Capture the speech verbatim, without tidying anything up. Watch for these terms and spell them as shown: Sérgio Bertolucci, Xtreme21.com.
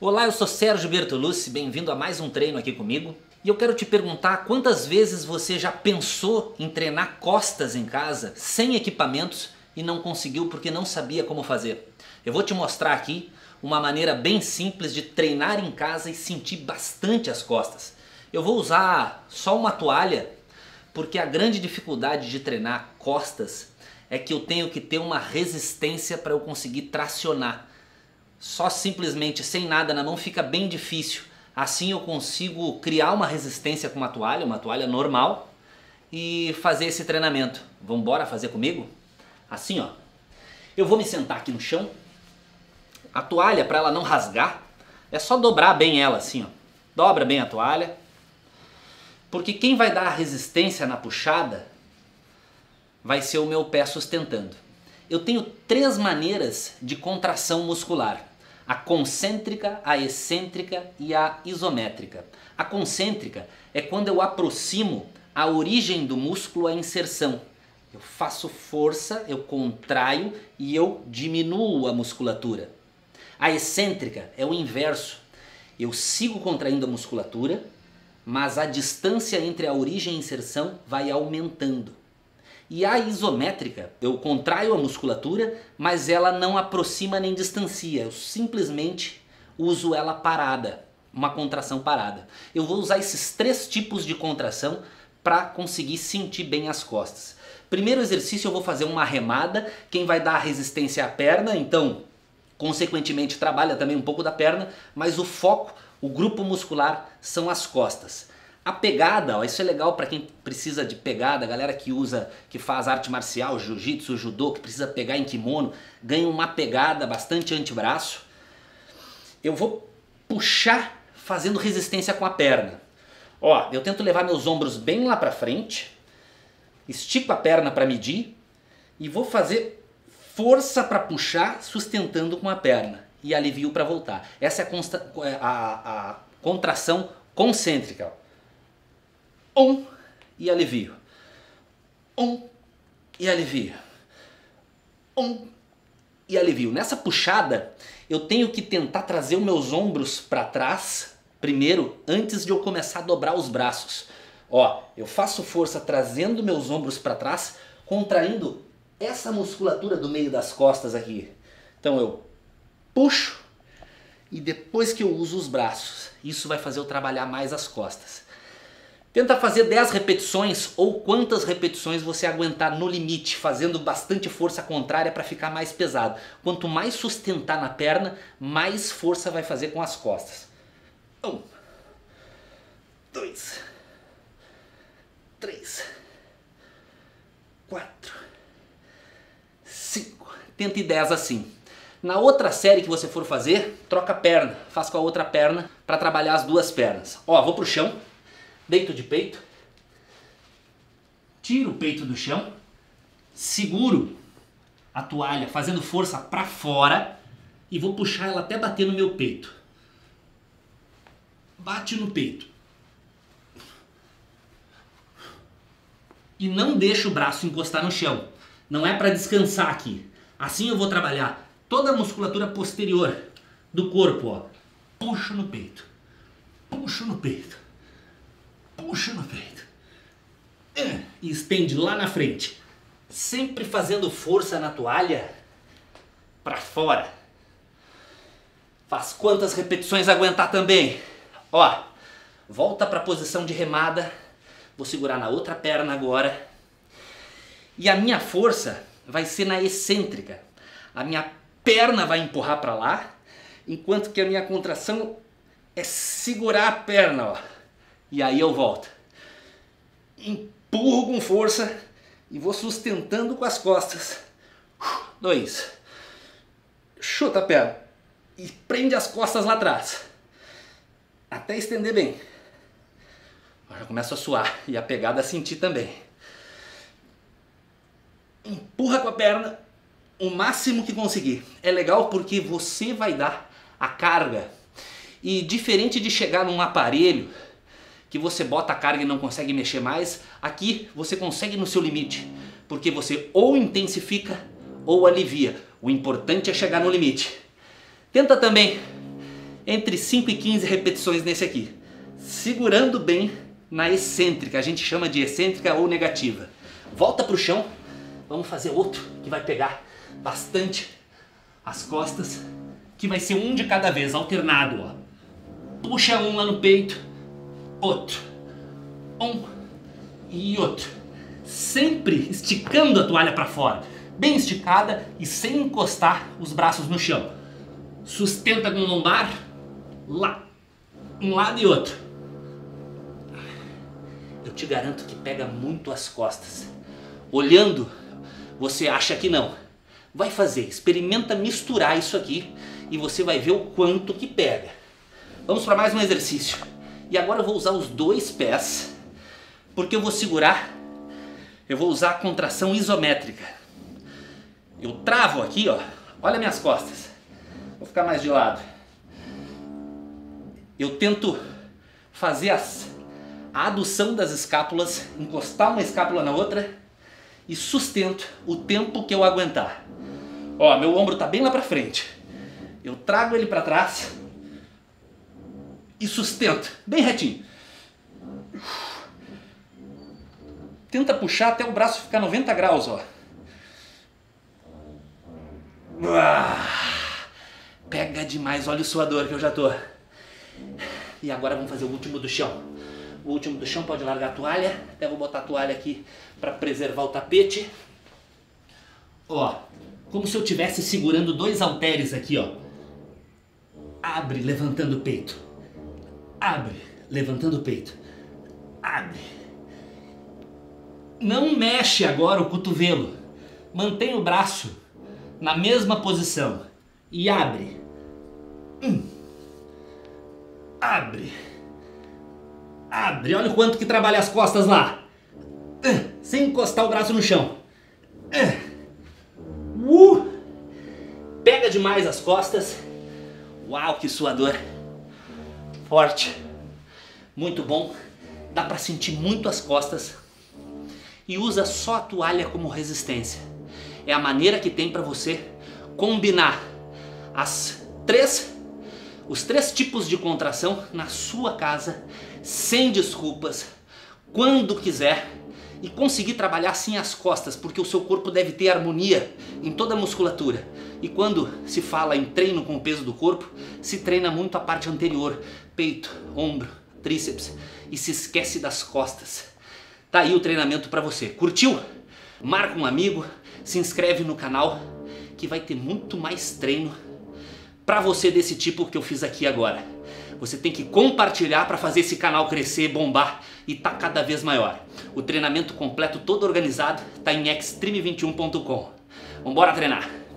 Olá, eu sou Sérgio Bertolucci, bem-vindo a mais um treino aqui comigo. E eu quero te perguntar quantas vezes você já pensou em treinar costas em casa, sem equipamentos, e não conseguiu porque não sabia como fazer. Eu vou te mostrar aqui uma maneira bem simples de treinar em casa e sentir bastante as costas. Eu vou usar só uma toalha, porque a grande dificuldade de treinar costas é que eu tenho que ter uma resistência para eu conseguir tracionar. Só simplesmente sem nada na mão fica bem difícil. Assim eu consigo criar uma resistência com uma toalha, uma toalha normal, e fazer esse treinamento. Vamos embora fazer comigo? Assim, ó. Eu vou me sentar aqui no chão. A toalha, para ela não rasgar, é só dobrar bem ela assim, ó. Dobra bem a toalha. Porque quem vai dar a resistência na puxada vai ser o meu pé sustentando. Eu tenho três maneiras de contração muscular: a concêntrica, a excêntrica e a isométrica. A concêntrica é quando eu aproximo a origem do músculo à inserção. Eu faço força, eu contraio e eu diminuo a musculatura. A excêntrica é o inverso. Eu sigo contraindo a musculatura, mas a distância entre a origem e a inserção vai aumentando. E a isométrica, eu contraio a musculatura, mas ela não aproxima nem distancia. Eu simplesmente uso ela parada, uma contração parada. Eu vou usar esses três tipos de contração para conseguir sentir bem as costas. Primeiro exercício eu vou fazer uma remada. Quem vai dar a resistência é a perna, então consequentemente trabalha também um pouco da perna, mas o foco, o grupo muscular são as costas. A pegada, ó, isso é legal para quem precisa de pegada, a galera que usa, que faz arte marcial, jiu-jitsu, judô, que precisa pegar em kimono, ganha uma pegada, bastante antebraço. Eu vou puxar fazendo resistência com a perna. Ó, eu tento levar meus ombros bem lá para frente, estico a perna para medir e vou fazer força para puxar, sustentando com a perna e alivio para voltar. Essa é a, a, a contração concêntrica, ó. Um e alivio. Um e alivio. Um e alivio. Nessa puxada, eu tenho que tentar trazer os meus ombros para trás primeiro, antes de eu começar a dobrar os braços. Ó, eu faço força trazendo meus ombros para trás, contraindo essa musculatura do meio das costas aqui. Então eu puxo e depois que eu uso os braços. Isso vai fazer eu trabalhar mais as costas. Tenta fazer dez repetições ou quantas repetições você aguentar no limite, fazendo bastante força contrária para ficar mais pesado. Quanto mais sustentar na perna, mais força vai fazer com as costas. Um, dois, três, quatro, cinco. Tenta dez assim. Na outra série que você for fazer, troca a perna. Faz com a outra perna para trabalhar as duas pernas. Ó, vou pro chão. Deito de peito, tiro o peito do chão, seguro a toalha fazendo força para fora e vou puxar ela até bater no meu peito. Bate no peito. E não deixo o braço encostar no chão. Não é para descansar aqui. Assim eu vou trabalhar toda a musculatura posterior do corpo, ó. Puxo no peito. Puxo no peito. Puxa no peito. E estende lá na frente. Sempre fazendo força na toalha para fora. Faz quantas repetições aguentar também. Ó, volta para a posição de remada. Vou segurar na outra perna agora. E a minha força vai ser na excêntrica. A minha perna vai empurrar para lá, enquanto que a minha contração é segurar a perna, ó. E aí eu volto. Empurro com força e vou sustentando com as costas. Dois. Chuta a perna. E prende as costas lá atrás. Até estender bem. Já começo a suar e a pegada a sentir também. Empurra com a perna o máximo que conseguir. É legal porque você vai dar a carga. E diferente de chegar num aparelho que você bota a carga e não consegue mexer mais, aqui você consegue no seu limite, porque você ou intensifica ou alivia. O importante é chegar no limite. Tenta também entre cinco e quinze repetições nesse aqui, segurando bem na excêntrica, a gente chama de excêntrica ou negativa. Volta para o chão, vamos fazer outro que vai pegar bastante as costas, que vai ser um de cada vez, alternado, ó. Puxa um lá no peito, outro, um e outro, sempre esticando a toalha para fora, bem esticada e sem encostar os braços no chão. Sustenta com o lombar, lá, um lado e outro. Eu te garanto que pega muito as costas. Olhando, você acha que não. Vai fazer, experimenta misturar isso aqui e você vai ver o quanto que pega. Vamos para mais um exercício. E agora eu vou usar os dois pés, porque eu vou segurar, eu vou usar a contração isométrica. Eu travo aqui, ó, olha minhas costas. Vou ficar mais de lado. Eu tento fazer as, a adução das escápulas, encostar uma escápula na outra e sustento o tempo que eu aguentar. Ó, meu ombro tá bem lá pra frente. Eu trago ele pra trás e sustento, bem retinho. Tenta puxar até o braço ficar noventa graus, ó. Pega demais, olha o suador que eu já tô. E agora vamos fazer o último do chão. O último do chão pode largar a toalha. Até vou botar a toalha aqui pra preservar o tapete. Ó, como se eu estivesse segurando dois halteres aqui, ó. Abre, levantando o peito. Abre, levantando o peito. Abre. Não mexe agora o cotovelo. Mantém o braço na mesma posição. E abre. Um. Abre. Abre. Olha o quanto que trabalha as costas lá. Uh. Sem encostar o braço no chão. Uh. Uh. Pega demais as costas. Uau, que suador. Forte. Muito bom. Dá pra sentir muito as costas. E usa só a toalha como resistência. É a maneira que tem pra você combinar as três, os três tipos de contração na sua casa, sem desculpas, quando quiser, e conseguir trabalhar assim as costas, porque o seu corpo deve ter harmonia em toda a musculatura. E quando se fala em treino com o peso do corpo, se treina muito a parte anterior, peito, ombro, tríceps, e se esquece das costas. Tá aí o treinamento para você. Curtiu? Marca um amigo, se inscreve no canal, que vai ter muito mais treino pra você desse tipo que eu fiz aqui agora. Você tem que compartilhar para fazer esse canal crescer, bombar e tá cada vez maior. O treinamento completo todo organizado tá em Xtreme vinte e um ponto com. Vambora treinar!